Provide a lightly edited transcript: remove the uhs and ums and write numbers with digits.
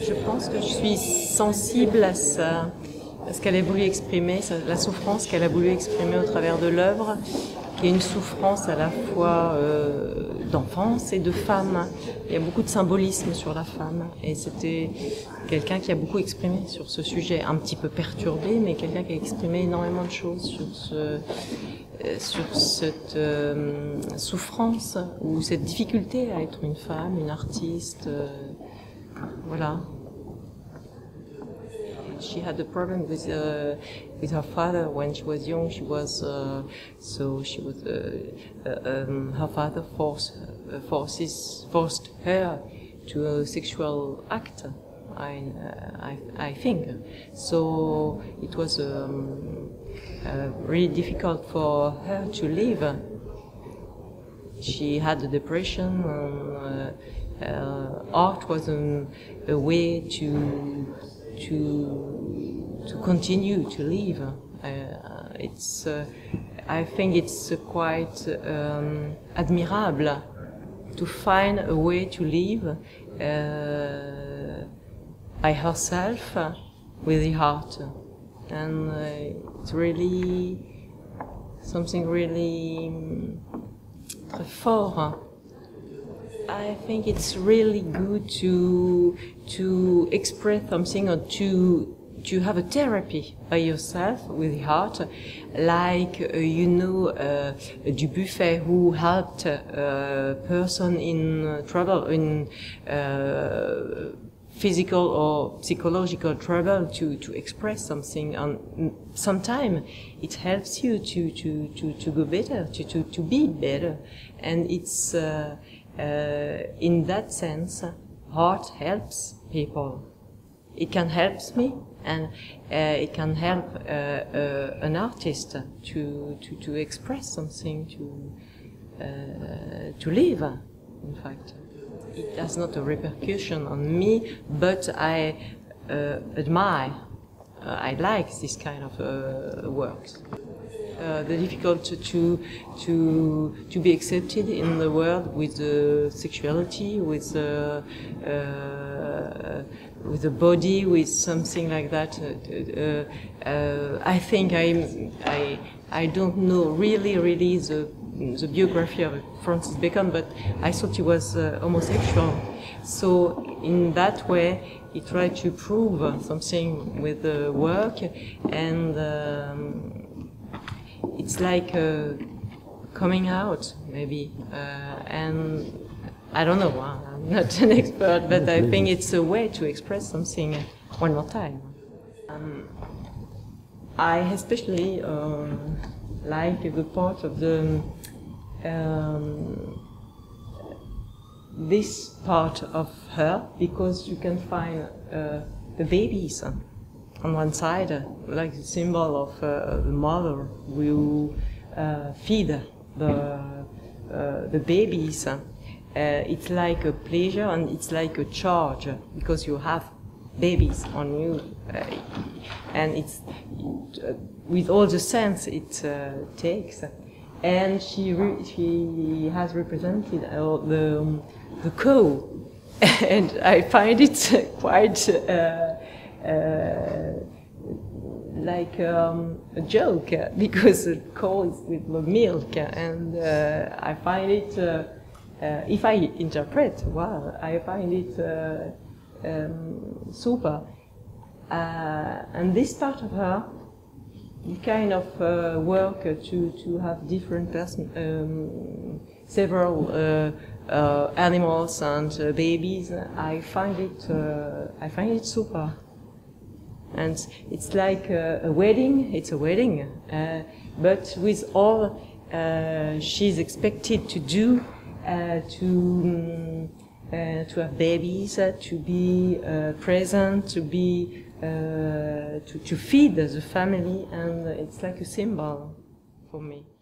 je pense que je suis sensible à ça, à ce qu'elle a voulu exprimer, la souffrance qu'elle a voulu exprimer au travers de l'œuvre, qui est une souffrance à la fois d'enfance et de femme. Il y a beaucoup de symbolisme sur la femme, et c'était quelqu'un qui a beaucoup exprimé sur ce sujet, un petit peu perturbé, mais quelqu'un qui a exprimé énormément de choses sur cette souffrance ou cette difficulté à être une femme, une artiste, voilà. She had a problem with her father when she was young. She was her father forced her to a sexual act. I think so. It was really difficult for her to live. She had a depression. Art was a way to continue to live. It's I think it's quite admirable to find a way to live by herself with the heart, and it's really something really très fort. I think it's really good to express something or to have a therapy by yourself with the heart, like Dubuffet, who helped a person in trouble, in physical or psychological trouble, to express something, and sometimes it helps you to go better, to be better, and it's. In that sense, art helps people. It can help me, and it can help an artist to express something, to live. In fact, it has not a repercussion on me, but I admire. I like this kind of works. The difficulty to be accepted in the world with the sexuality, with the body, with something like that. I think I don't know really the biography of Francis Bacon, but I thought he was homosexual. So in that way, he tried to prove something with the work, and. It's like coming out, maybe, and I don't know, I'm not an expert, but I think it's a way to express something one more time. I especially like the part of the this part of her, because you can find the babies. On one side, like the symbol of the mother will feed the babies. It's like a pleasure, and it's like a charge, because you have babies on you, and it's with all the sense it takes. And she has represented the cow, and I find it quite. Like a joke, because it calls with the milk, and I find it, if I interpret well, I find it super. And this part of her, the kind of work to have different person, several animals and babies, I find it super. And it's like a wedding. It's a wedding, but with all she's expected to do, to have babies, to be present, to be to feed the family, and it's like a symbol for me.